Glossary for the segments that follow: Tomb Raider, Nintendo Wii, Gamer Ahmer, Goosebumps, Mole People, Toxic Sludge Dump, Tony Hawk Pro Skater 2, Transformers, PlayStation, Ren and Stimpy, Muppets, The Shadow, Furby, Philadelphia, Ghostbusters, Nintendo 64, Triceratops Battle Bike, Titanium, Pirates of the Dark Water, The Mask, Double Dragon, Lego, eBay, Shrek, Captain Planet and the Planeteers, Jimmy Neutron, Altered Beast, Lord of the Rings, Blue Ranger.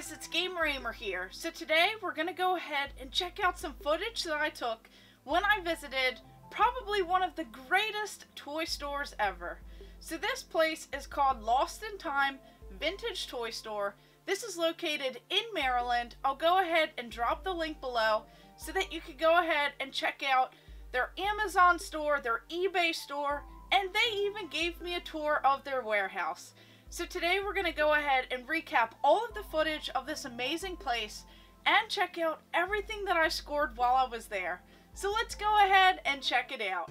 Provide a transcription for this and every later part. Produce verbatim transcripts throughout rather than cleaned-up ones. guys, it's Gamer Ahmer here. So today we're going to go ahead and check out some footage that I took when I visited probably one of the greatest toy stores ever. So this place is called Lost in Time Vintage Toy Store. This is located in Maryland. I'll go ahead and drop the link below so that you can go ahead and check out their Amazon store, their eBay store, and they even gave me a tour of their warehouse. So today we're going to go ahead and recap all of the footage of this amazing place and check out everything that I scored while I was there. So let's go ahead and check it out.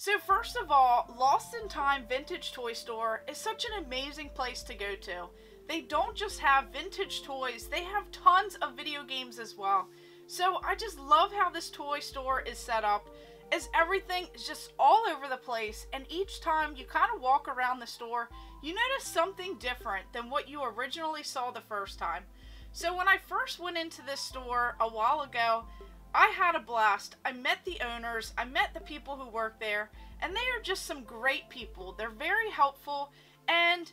So first of all, Lost in Time Vintage Toy Store is such an amazing place to go to. They don't just have vintage toys, they have tons of video games as well. So I just love how this toy store is set up, as everything is just all over the place, and each time you kind of walk around the store, you notice something different than what you originally saw the first time. So when I first went into this store a while ago, I had a blast. I met the owners, I met the people who work there, and they are just some great people. They're very helpful, and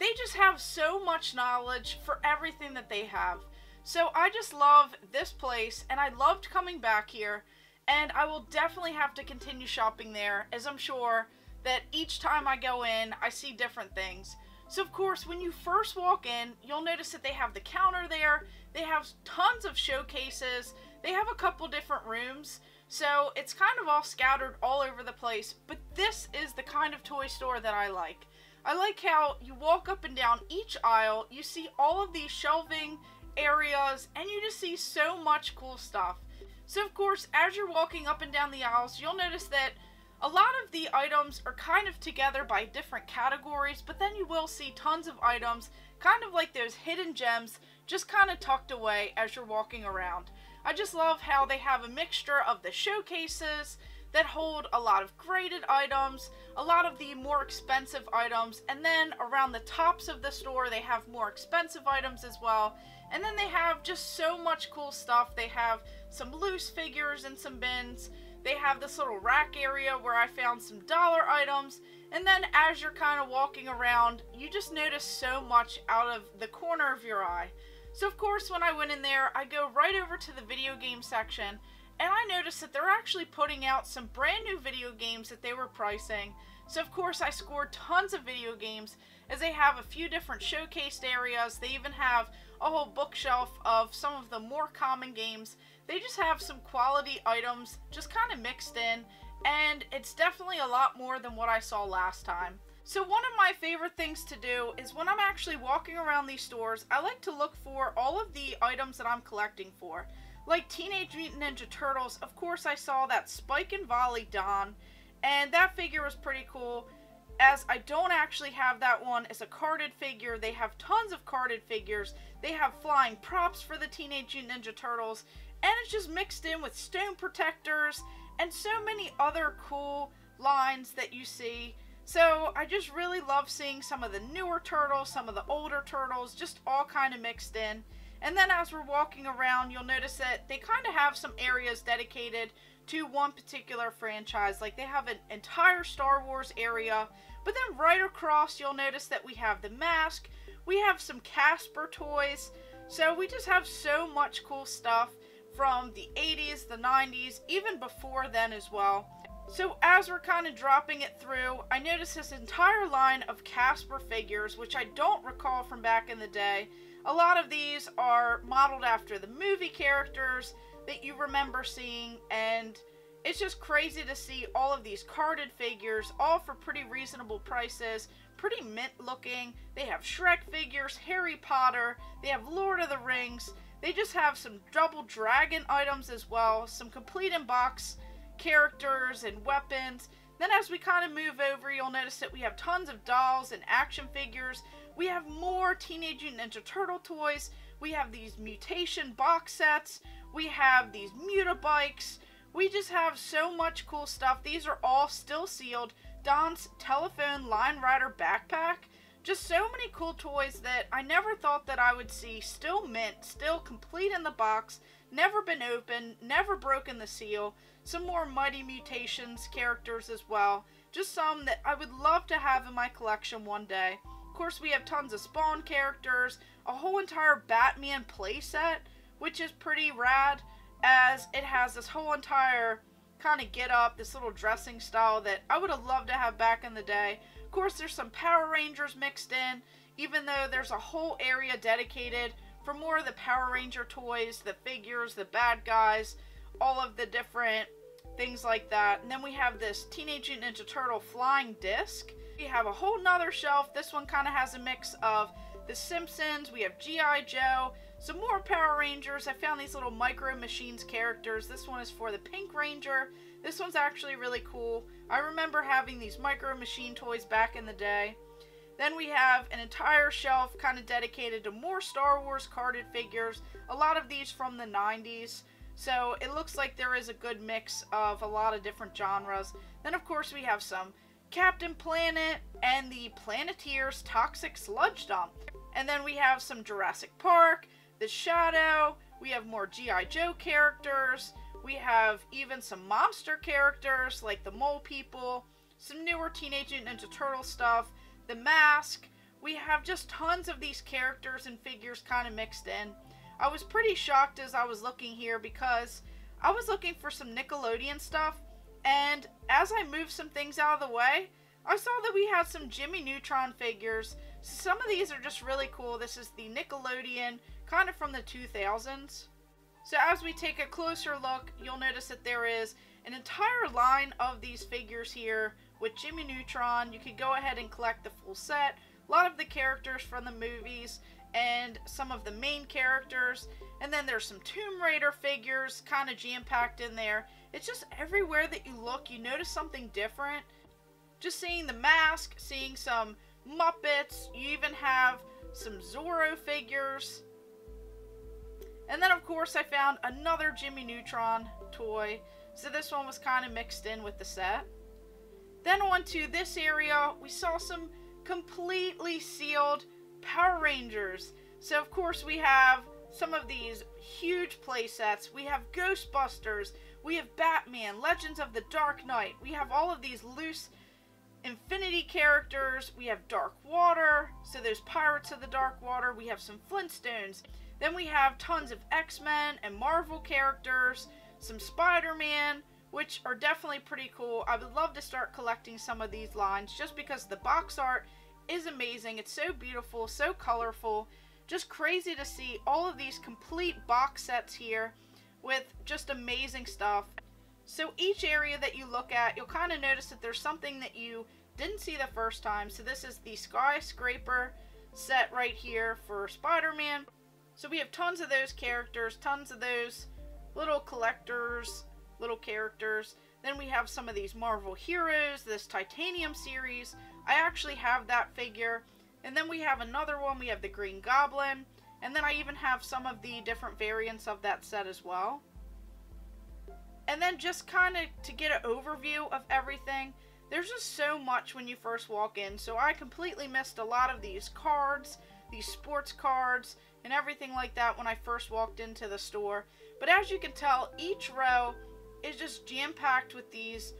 they just have so much knowledge for everything that they have. So I just love this place, and I loved coming back here, and I will definitely have to continue shopping there, as I'm sure that each time I go in, I see different things. So of course, when you first walk in, you'll notice that they have the counter there, they have tons of showcases, they have a couple different rooms, so it's kind of all scattered all over the place, but this is the kind of toy store that I like. I like how you walk up and down each aisle, you see all of these shelving areas, and you just see so much cool stuff. So of course, as you're walking up and down the aisles, you'll notice that a lot of the items are kind of together by different categories, but then you will see tons of items, kind of like those hidden gems, just kind of tucked away as you're walking around. I just love how they have a mixture of the showcases that hold a lot of graded items, a lot of the more expensive items, and then around the tops of the store they have more expensive items as well. And then they have just so much cool stuff. They have some loose figures and some bins. They have this little rack area where I found some dollar items, and then as you're kind of walking around, you just notice so much out of the corner of your eye. So of course, when I went in there, I go right over to the video game section, and I noticed that they're actually putting out some brand new video games that they were pricing. So of course, I scored tons of video games, as they have a few different showcased areas. They even have a whole bookshelf of some of the more common games. They just have some quality items just kind of mixed in, and it's definitely a lot more than what I saw last time. So one of my favorite things to do is when I'm actually walking around these stores, I like to look for all of the items that I'm collecting for. Like Teenage Mutant Ninja Turtles, of course I saw that Spike and Volley Dawn, and that figure was pretty cool, as I don't actually have that one as a carded figure. They have tons of carded figures, they have flying props for the Teenage Mutant Ninja Turtles, and it's just mixed in with stone protectors and so many other cool lines that you see. So I just really love seeing some of the newer turtles, some of the older turtles, just all kind of mixed in. And then as we're walking around, you'll notice that they kind of have some areas dedicated to one particular franchise. Like they have an entire Star Wars area, but then right across you'll notice that we have The Mask, we have some Casper toys. So we just have so much cool stuff from the eighties, the nineties, even before then as well. So as we're kind of dropping it through, I noticed this entire line of Casper figures, which I don't recall from back in the day. A lot of these are modeled after the movie characters that you remember seeing, and it's just crazy to see all of these carded figures, all for pretty reasonable prices, pretty mint looking. They have Shrek figures, Harry Potter, they have Lord of the Rings. They just have some Double Dragon items as well, some complete in-box characters and weapons. Then as we kind of move over, you'll notice that we have tons of dolls and action figures. We have more Teenage Mutant Ninja Turtle toys. We have these mutation box sets. We have these Mutabikes. We just have so much cool stuff. These are all still sealed. Don's telephone line rider backpack. Just so many cool toys that I never thought that I would see, still mint, still complete in the box, never been opened, never broken the seal. Some more Mighty Mutations characters as well. Just some that I would love to have in my collection one day. Of course, we have tons of Spawn characters, a whole entire Batman playset, which is pretty rad, as it has this whole entire kind of get up, this little dressing style that I would have loved to have back in the day. Of course, there's some Power Rangers mixed in, even though there's a whole area dedicated for more of the Power Ranger toys, the figures, the bad guys, all of the different things like that. And then we have this Teenage Mutant Ninja Turtle flying disc. We have a whole nother shelf. This one kind of has a mix of The Simpsons, we have G I Joe, some more Power Rangers. I found these little Micro Machines characters. This one is for the Pink Ranger. This one's actually really cool. I remember having these Micro Machine toys back in the day. Then we have an entire shelf kind of dedicated to more Star Wars carded figures. A lot of these from the nineties. So it looks like there is a good mix of a lot of different genres. Then of course we have some Captain Planet and the Planeteers Toxic Sludge Dump. And then we have some Jurassic Park, The Shadow, we have more G I Joe characters, we have even some monster characters like the Mole People, some newer Teenage Mutant Ninja Turtle stuff, The Mask. We have just tons of these characters and figures kind of mixed in. I was pretty shocked as I was looking here because I was looking for some Nickelodeon stuff, and as I moved some things out of the way, I saw that we had some Jimmy Neutron figures. Some of these are just really cool. This is the Nickelodeon, kind of from the two thousands. So as we take a closer look, you'll notice that there is an entire line of these figures here with Jimmy Neutron. You can go ahead and collect the full set. A lot of the characters from the movies and some of the main characters. And then there's some Tomb Raider figures kind of jam-packed in there. It's just everywhere that you look, you notice something different. Just seeing The Mask, seeing some Muppets, you even have some Zorro figures. And then of course I found another Jimmy Neutron toy, so this one was kind of mixed in with the set. Then on to this area, we saw some completely sealed Power Rangers. So of course we have some of these huge play sets. We have Ghostbusters, we have Batman, Legends of the Dark Knight, we have all of these loose Infinity characters, we have Dark Water, so there's Pirates of the Dark Water, we have some Flintstones, then we have tons of X Men and Marvel characters, some Spider-Man, which are definitely pretty cool. I would love to start collecting some of these lines just because the box art is amazing. It's so beautiful, so colorful, just crazy to see all of these complete box sets here with just amazing stuff. So each area that you look at, you'll kind of notice that there's something that you didn't see the first time. So this is the Skyscraper set right here for Spider-Man. So we have tons of those characters, tons of those little collectors, little characters. Then we have some of these Marvel Heroes, this Titanium series. I actually have that figure. And then we have another one. We have the Green Goblin. And then I even have some of the different variants of that set as well. And then just kind of to get an overview of everything, there's just so much when you first walk in. So I completely missed a lot of these cards, these sports cards, and everything like that when I first walked into the store. But as you can tell, each row is just jam-packed with these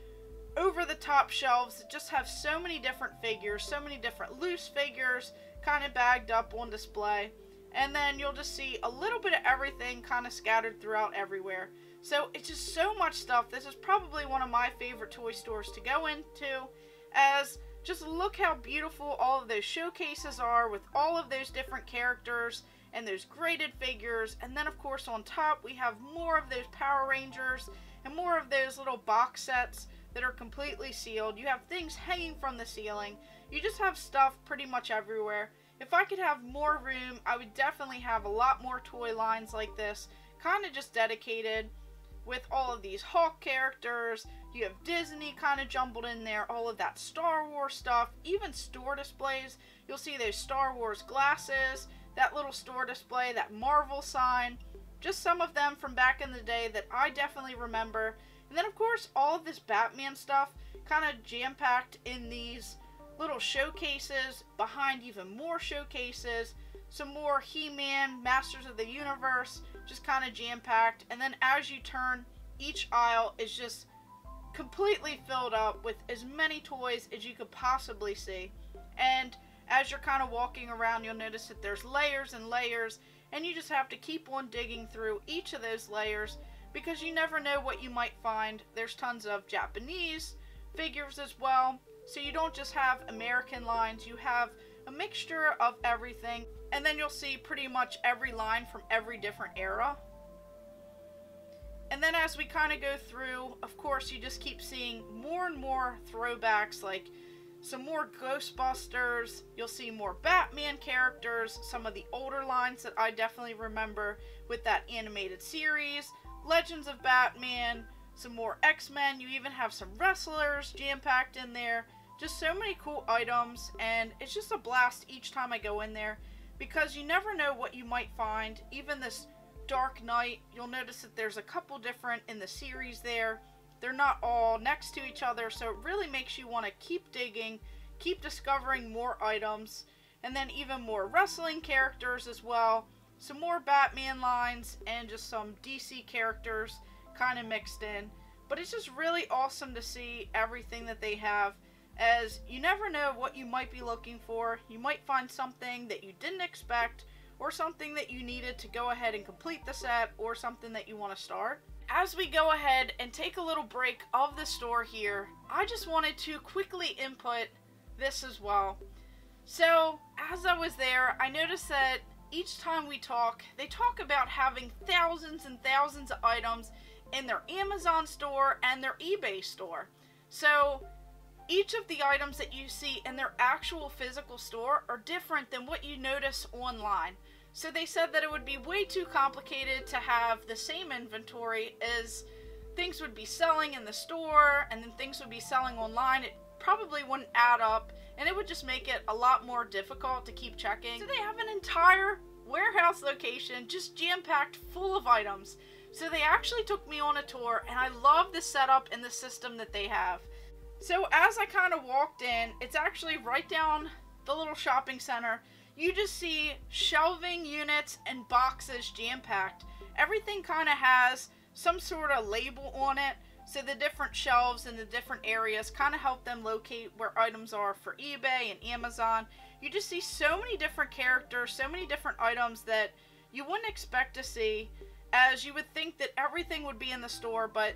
over-the-top shelves that just have so many different figures, so many different loose figures kind of bagged up on display. And then you'll just see a little bit of everything kind of scattered throughout everywhere. So it's just so much stuff. This is probably one of my favorite toy stores to go into, as just look how beautiful all of those showcases are with all of those different characters and those graded figures. And then of course on top we have more of those Power Rangers and more of those little box sets that are completely sealed. You have things hanging from the ceiling. You just have stuff pretty much everywhere. If I could have more room, I would definitely have a lot more toy lines like this, kind of just dedicated with all of these Hulk characters. You have Disney kind of jumbled in there, all of that Star Wars stuff, even store displays. You'll see those Star Wars glasses, that little store display, that Marvel sign, just some of them from back in the day that I definitely remember. And then of course all of this Batman stuff kind of jam-packed in these little showcases behind even more showcases, some more He-Man, Masters of the Universe, just kind of jam-packed. And then as you turn, each aisle is just completely filled up with as many toys as you could possibly see. And as you're kind of walking around, you'll notice that there's layers and layers, and you just have to keep on digging through each of those layers because you never know what you might find. There's tons of Japanese figures as well, so you don't just have American lines, you have a mixture of everything. And then you'll see pretty much every line from every different era. And then as we kind of go through, of course, you just keep seeing more and more throwbacks, like some more Ghostbusters. You'll see more Batman characters, some of the older lines that I definitely remember with that animated series, Legends of Batman, some more X-Men. You even have some wrestlers jam-packed in there. Just so many cool items, and it's just a blast each time I go in there because you never know what you might find. Even this Dark Knight, you'll notice that there's a couple different in the series there. They're not all next to each other, so it really makes you want to keep digging, keep discovering more items, and then even more wrestling characters as well, some more Batman lines, and just some D C characters kind of mixed in. But it's just really awesome to see everything that they have, as you never know what you might be looking for. You might find something that you didn't expect, or something that you needed to go ahead and complete the set, or something that you want to start. As we go ahead and take a little break of the store here, I just wanted to quickly input this as well. So as I was there, I noticed that each time we talk, they talk about having thousands and thousands of items in their Amazon store and their eBay store. So each of the items that you see in their actual physical store are different than what you notice online. So they said that it would be way too complicated to have the same inventory, as things would be selling in the store and then things would be selling online. It probably wouldn't add up, and it would just make it a lot more difficult to keep checking. So they have an entire warehouse location just jam-packed full of items. So they actually took me on a tour, and I love the setup and the system that they have. So as I kind of walked in, it's actually right down the little shopping center. You just see shelving units and boxes jam-packed. Everything kind of has some sort of label on it, so the different shelves and the different areas kind of help them locate where items are for eBay and Amazon. You just see so many different characters, so many different items that you wouldn't expect to see, as you would think that everything would be in the store, but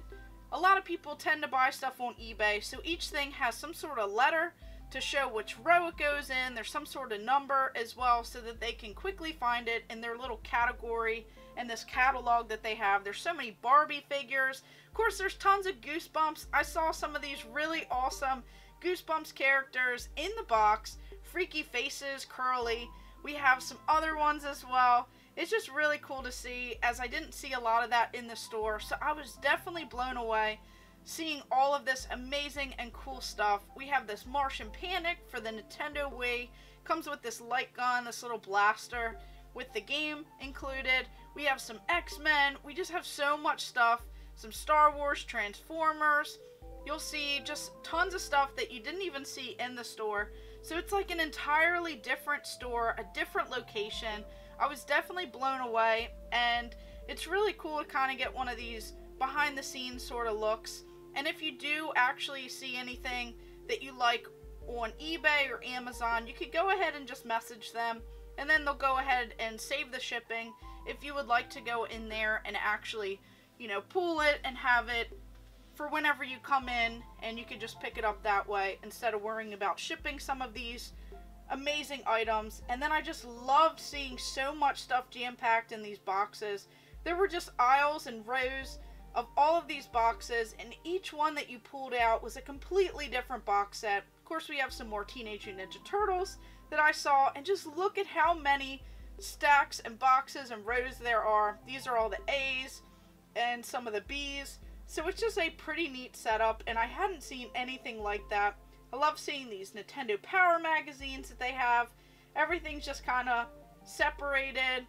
a lot of people tend to buy stuff on eBay, so each thing has some sort of letter to show which row it goes in. There's some sort of number as well, so that they can quickly find it in their little category and this catalog that they have. There's so many Barbie figures. Of course, there's tons of Goosebumps. I saw some of these really awesome Goosebumps characters in the box. Freaky Faces, Curly. We have some other ones as well. It's just really cool to see, as I didn't see a lot of that in the store, so I was definitely blown away seeing all of this amazing and cool stuff. We have this Martian Panic for the Nintendo Wii. Comes with this light gun, this little blaster with the game included. We have some X-Men. We just have so much stuff. Some Star Wars, Transformers. You'll see just tons of stuff that you didn't even see in the store. So it's like an entirely different store, a different location. I was definitely blown away, and it's really cool to kind of get one of these behind the scenes sort of looks. And if you do actually see anything that you like on eBay or Amazon, you could go ahead and just message them, and then they'll go ahead and save the shipping if you would like to go in there and actually, you know, pool it and have it for whenever you come in, and you could just pick it up that way instead of worrying about shipping some of these amazing items. And then I just loved seeing so much stuff jam-packed in these boxes. There were just aisles and rows of all of these boxes, and each one that you pulled out was a completely different box set. Of course, we have some more Teenage Mutant Ninja Turtles that I saw, and just look at how many stacks and boxes and rows there are. These are all the A's and some of the B's, so it's just a pretty neat setup, and I hadn't seen anything like that. I love seeing these Nintendo Power magazines that they have. Everything's just kind of separated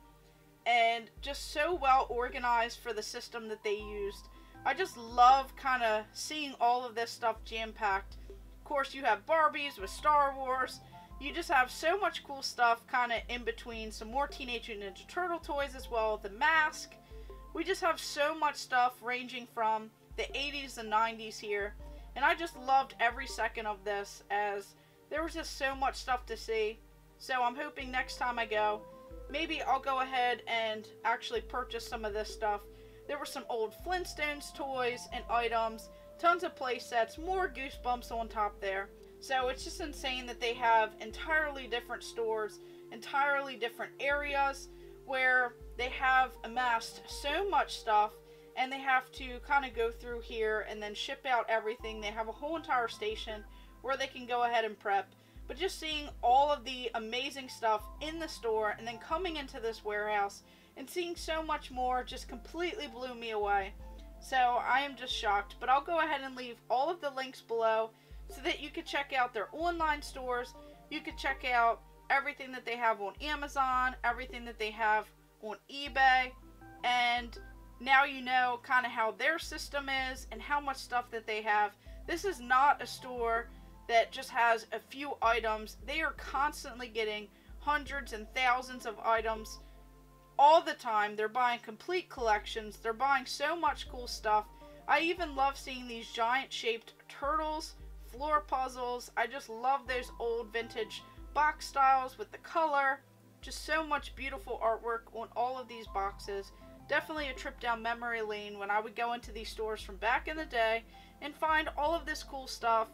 and just so well organized for the system that they used. I just love kind of seeing all of this stuff jam-packed. Of course, you have Barbies with Star Wars. You just have so much cool stuff kind of in between. Some more Teenage Mutant Ninja Turtle toys as well. The Mask. We just have so much stuff ranging from the eighties and nineties here. And I just loved every second of this, as there was just so much stuff to see. So I'm hoping next time I go, maybe I'll go ahead and actually purchase some of this stuff. There were some old Flintstones toys and items, tons of play sets, more Goosebumps on top there. So it's just insane that they have entirely different stores, entirely different areas, where they have amassed so much stuff, and they have to kind of go through here and then ship out everything. They have a whole entire station where they can go ahead and prep. But just seeing all of the amazing stuff in the store and then coming into this warehouse and seeing so much more just completely blew me away. So I am just shocked. But I'll go ahead and leave all of the links below so that you can check out their online stores. You can check out everything that they have on Amazon, everything that they have on eBay, and now you know kind of how their system is and how much stuff that they have. This is not a store that just has a few items. They are constantly getting hundreds and thousands of items all the time. They're buying complete collections. They're buying so much cool stuff. I even love seeing these giant shaped turtles, floor puzzles. I just love those old vintage box styles with the color. Just so much beautiful artwork on all of these boxes. Definitely a trip down memory lane when I would go into these stores from back in the day and find all of this cool stuff,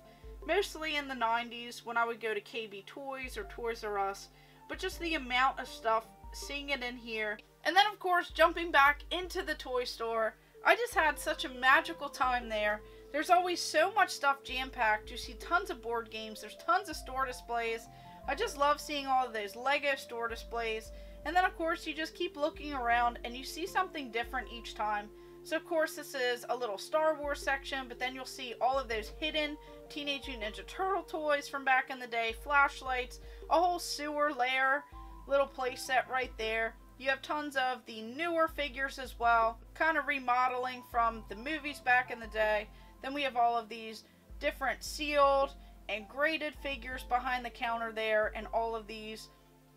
mostly in the nineties when I would go to K B Toys or Toys R Us, but just the amount of stuff, seeing it in here. And then of course, jumping back into the toy store, I just had such a magical time there. There's always so much stuff jam-packed. You see tons of board games, there's tons of store displays. I just love seeing all of those Lego store displays. And then of course, you just keep looking around and you see something different each time. So of course, this is a little Star Wars section, but then you'll see all of those hidden Teenage Mutant Ninja Turtle toys from back in the day, flashlights, a whole sewer lair, little playset right there. You have tons of the newer figures as well, kind of remodeling from the movies back in the day. Then we have all of these different sealed and graded figures behind the counter there, and all of these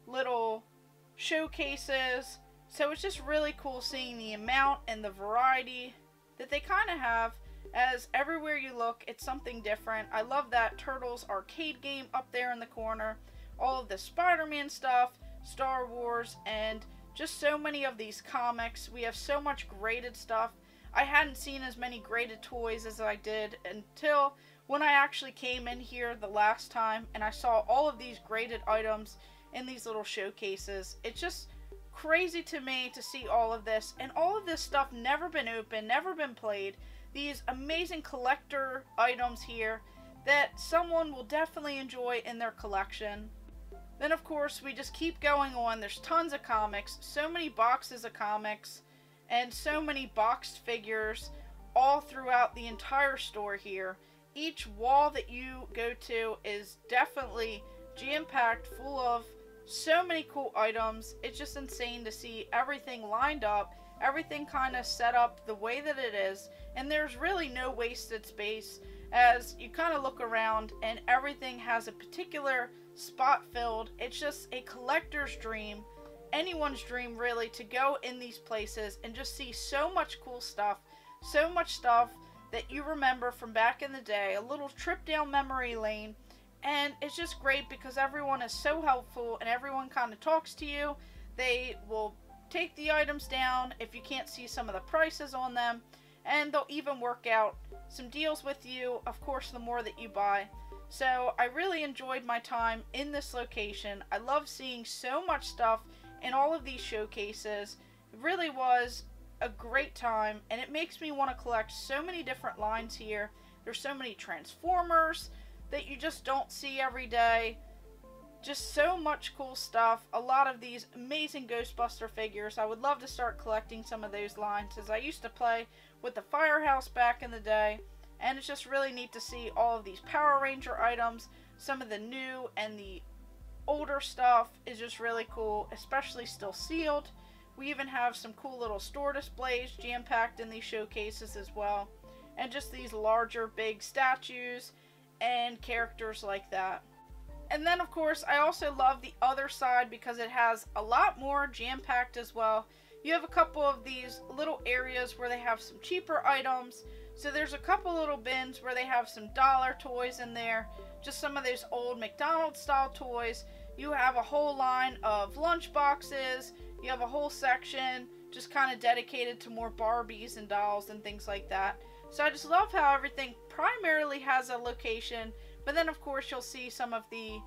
little showcases. So it's just really cool seeing the amount and the variety that they kind of have, as everywhere you look, it's something different. I love that Turtles arcade game up there in the corner, all of the Spider-Man stuff, Star Wars, and just so many of these comics. We have so much graded stuff. I hadn't seen as many graded toys as I did until when I actually came in here the last time, and I saw all of these graded items in these little showcases. It's just crazy to me to see all of this, and all of this stuff never been opened, never been played. These amazing collector items here that someone will definitely enjoy in their collection. Then of course, we just keep going on. There's tons of comics, so many boxes of comics, and so many boxed figures all throughout the entire store here. Each wall that you go to is definitely jam-packed full of so many cool items. It's just insane to see everything lined up, everything kind of set up the way that it is, and there's really no wasted space, as you kind of look around and everything has a particular spot filled. It's just a collector's dream, anyone's dream really, to go in these places and just see so much cool stuff, so much stuff that you remember from back in the day, a little trip down memory lane. And it's just great because everyone is so helpful and everyone kind of talks to you. They will take the items down if you can't see some of the prices on them, and they'll even work out some deals with you, of course, the more that you buy. So I really enjoyed my time in this location. I love seeing so much stuff in all of these showcases. It really was a great time, and it makes me want to collect so many different lines here. There's so many Transformers that you just don't see every day. Just so much cool stuff. A lot of these amazing Ghostbuster figures. I would love to start collecting some of those lines, as I used to play with the Firehouse back in the day. And it's just really neat to see all of these Power Ranger items. Some of the new and the older stuff is just really cool, especially still sealed. We even have some cool little store displays jam-packed in these showcases as well. And just these larger, big statues and characters like that. And then, of course, I also love the other side because it has a lot more jam-packed as well. You have a couple of these little areas where they have some cheaper items. So there's a couple little bins where they have some dollar toys in there. Just some of those old McDonald's-style toys. You have a whole line of lunch boxes. You have a whole section just kind of dedicated to more Barbies and dolls and things like that. So I just love how everything primarily has a location. But then, of course, you'll see some of the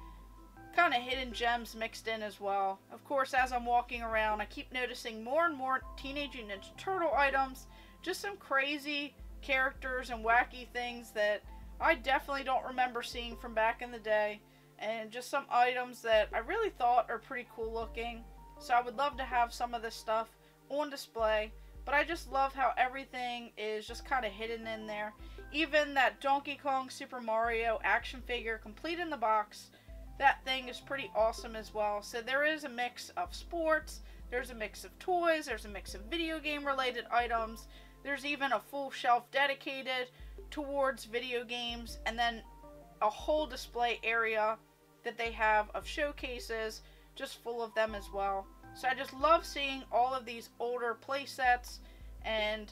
kind of hidden gems mixed in as well. Of course, as I'm walking around, I keep noticing more and more Teenage Mutant Ninja Turtle items. Just some crazy characters and wacky things that I definitely don't remember seeing from back in the day. And just some items that I really thought are pretty cool looking. So I would love to have some of this stuff on display. But I just love how everything is just kind of hidden in there. Even that Donkey Kong Super Mario action figure complete in the box, that thing is pretty awesome as well. So there is a mix of sports, there's a mix of toys, there's a mix of video game related items, there's even a full shelf dedicated towards video games, and then a whole display area that they have of showcases just full of them as well. So I just love seeing all of these older play sets and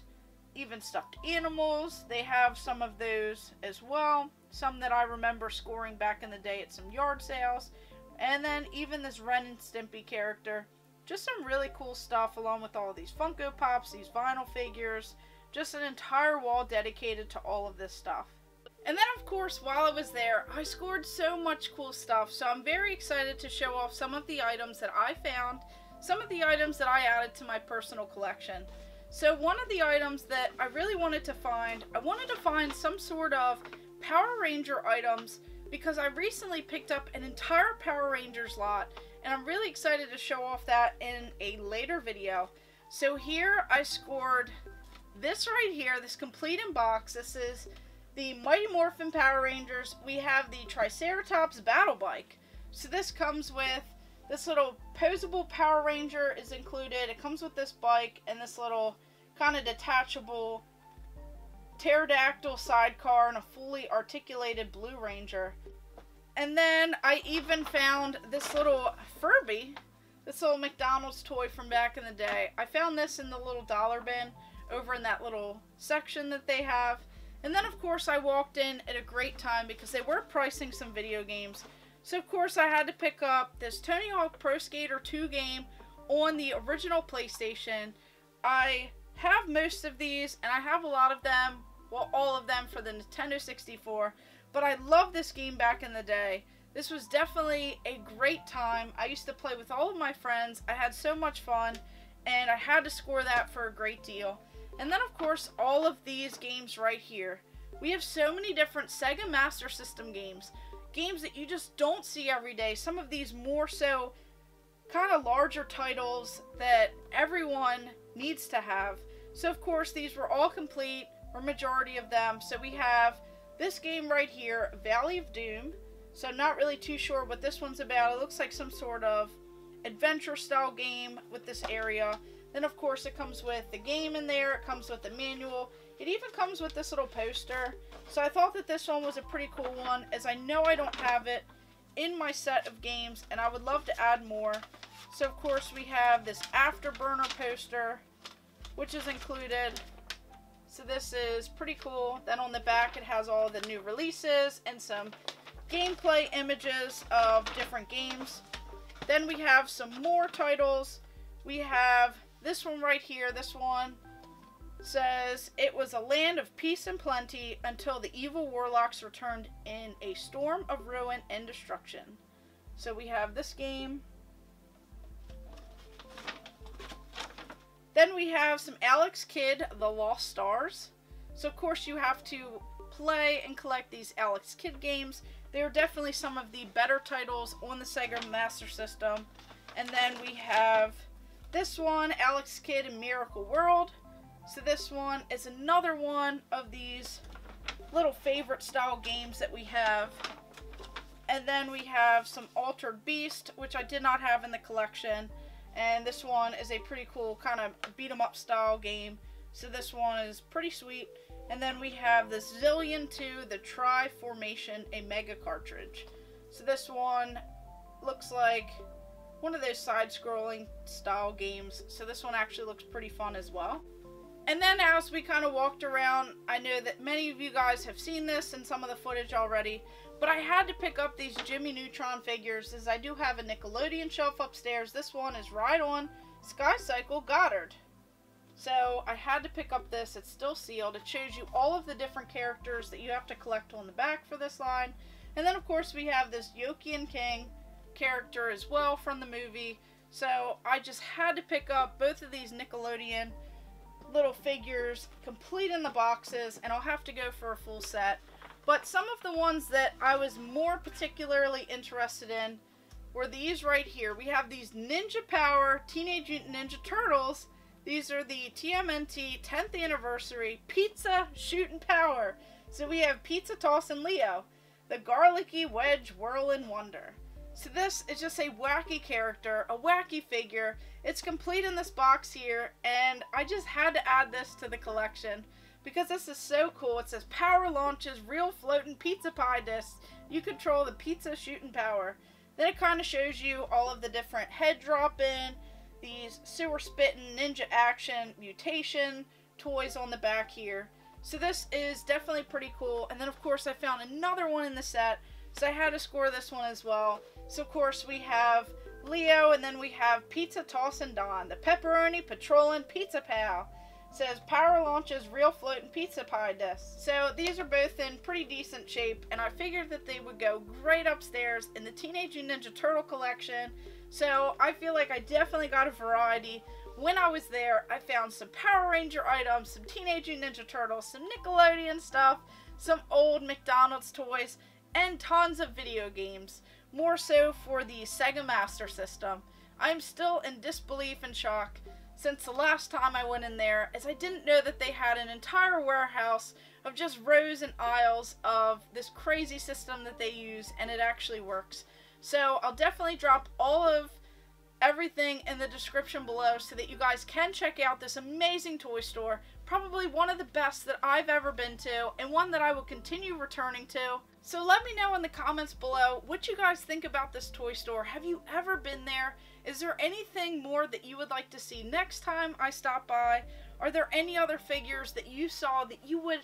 even stuffed animals. They have some of those as well. Some that I remember scoring back in the day at some yard sales. And then even this Ren and Stimpy character. Just some really cool stuff along with all these Funko Pops, these vinyl figures. Just an entire wall dedicated to all of this stuff. And then, of course, while I was there, I scored so much cool stuff. So I'm very excited to show off some of the items that I found. Some of the items that I added to my personal collection. So one of the items that I really wanted to find, I wanted to find some sort of Power Ranger items because I recently picked up an entire Power Rangers lot, and I'm really excited to show off that in a later video. So here I scored this right here, this complete in box. This is the Mighty Morphin Power Rangers. We have the Triceratops Battle Bike. So this comes with this little posable Power Ranger is included. It comes with this bike and this little kind of detachable pterodactyl sidecar and a fully articulated Blue Ranger. And then I even found this little Furby, this little McDonald's toy from back in the day. I found this in the little dollar bin over in that little section that they have. And then, of course, I walked in at a great time because they were pricing some video games. So, of course, I had to pick up this Tony Hawk Pro Skater two game on the original PlayStation. I have most of these, and I have a lot of them, well, all of them for the Nintendo sixty-four, but I loved this game back in the day. This was definitely a great time. I used to play with all of my friends. I had so much fun, and I had to score that for a great deal. And then, of course, all of these games right here. We have so many different Sega Master System games. Games that you just don't see every day. Some of these more so kind of larger titles that everyone needs to have. So of course these were all complete, or majority of them. So we have this game right here, Valley of Doom. So I'm not really too sure what this one's about. It looks like some sort of adventure style game with this area. Then of course it comes with the game in there. It comes with the manual. It even comes with this little poster, so I thought that this one was a pretty cool one, as I know I don't have it in my set of games, and I would love to add more. So, of course, we have this Afterburner poster, which is included. So this is pretty cool. Then on the back, it has all the new releases and some gameplay images of different games. Then we have some more titles. We have this one right here, this one. Says, it was a land of peace and plenty until the evil warlocks returned in a storm of ruin and destruction. So we have this game. Then we have some Alex Kidd, The Lost Stars. So of course you have to play and collect these Alex Kidd games. They are definitely some of the better titles on the Sega Master System. And then we have this one, Alex Kidd and Miracle World. So this one is another one of these little favorite style games that we have. And then we have some Altered Beast, which I did not have in the collection. And this one is a pretty cool kind of beat 'em up style game. So this one is pretty sweet. And then we have the Zillion two, the Tri-Formation, a Mega Cartridge. So this one looks like one of those side-scrolling style games. So this one actually looks pretty fun as well. And then as we kind of walked around, I know that many of you guys have seen this and some of the footage already, but I had to pick up these Jimmy Neutron figures as I do have a Nickelodeon shelf upstairs. This one is right on Sky Cycle Goddard. So I had to pick up this. It's still sealed. It shows you all of the different characters that you have to collect on the back for this line. And then of course we have this Yokian King character as well from the movie. So I just had to pick up both of these Nickelodeon little figures complete in the boxes, and I'll have to go for a full set. But some of the ones that I was more particularly interested in were these right here. We have these Ninja Power Teenage Mutant Ninja Turtles. These are the T M N T tenth anniversary Pizza Shootin' Power. So we have Pizza Tossin' Leo, the Garlicky Wedge Whirlin' Wonder. So this is just a wacky character, a wacky figure. It's complete in this box here, and I just had to add this to the collection because this is so cool. It says power launches real floating pizza pie discs. You control the pizza shooting power. Then it kind of shows you all of the different head drop-in, these sewer spitting, ninja action, mutation toys on the back here. So this is definitely pretty cool. And then of course I found another one in the set, so I had to score this one as well. So of course we have Leo, and then we have Pizza Tossin' Don, the Pepperoni Patrolin' Pizza Pal. It says power launches real floating pizza pie discs. So these are both in pretty decent shape, and I figured that they would go great upstairs in the Teenage Mutant Ninja Turtle collection. So I feel like I definitely got a variety. When I was there, I found some Power Ranger items, some Teenage Mutant Ninja Turtles, some Nickelodeon stuff, some old McDonald's toys, and tons of video games, more so for the Sega Master System. I'm still in disbelief and shock since the last time I went in there, as I didn't know that they had an entire warehouse of just rows and aisles of this crazy system that they use, and it actually works. So I'll definitely drop all of everything in the description below so that you guys can check out this amazing toy store, probably one of the best that I've ever been to and one that I will continue returning to. So let me know in the comments below what you guys think about this toy store. Have you ever been there? Is there anything more that you would like to see next time I stop by? Are there any other figures that you saw that you would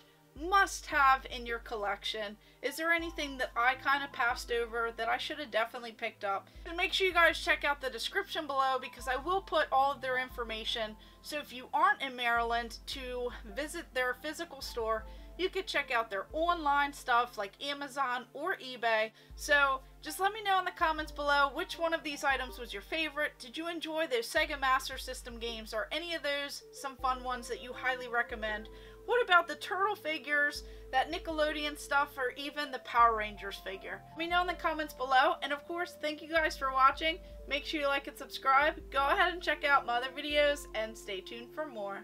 must have in your collection? Is there anything that I kind of passed over that I should have definitely picked up? And make sure you guys check out the description below because I will put all of their information, so if you aren't in Maryland to visit their physical store, you could check out their online stuff like Amazon or eBay. So just let me know in the comments below which one of these items was your favorite. Did you enjoy those Sega Master System games? Or any of those some fun ones that you highly recommend? What about the turtle figures, that Nickelodeon stuff, or even the Power Rangers figure? Let me know in the comments below, and of course, thank you guys for watching. Make sure you like and subscribe. Go ahead and check out my other videos, and stay tuned for more.